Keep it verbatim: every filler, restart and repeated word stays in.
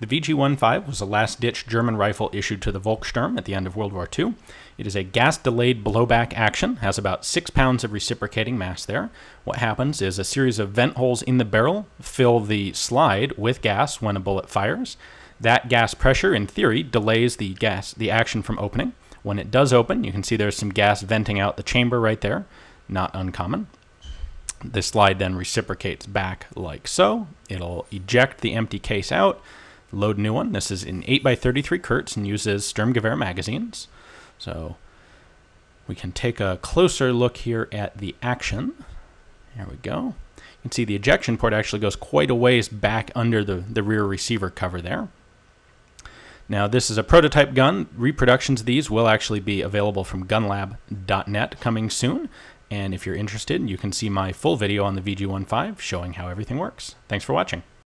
The V G one five was a last-ditch German rifle issued to the Volkssturm at the end of World War Two. It is a gas-delayed blowback action, has about six pounds of reciprocating mass there. What happens is a series of vent holes in the barrel fill the slide with gas when a bullet fires. That gas pressure, in theory, delays the gas, the action from opening. When it does open, you can see there's some gas venting out the chamber right there. Not uncommon. The slide then reciprocates back like so. It'll eject the empty case out. Load new one. This is in eight by thirty-three Kurz and uses Sturmgewehr magazines. So we can take a closer look here at the action. There we go. You can see the ejection port actually goes quite a ways back under the, the rear receiver cover there. Now this is a prototype gun. Reproductions of these will actually be available from gunlab dot net coming soon. And if you're interested, you can see my full video on the V G one five showing how everything works. Thanks for watching.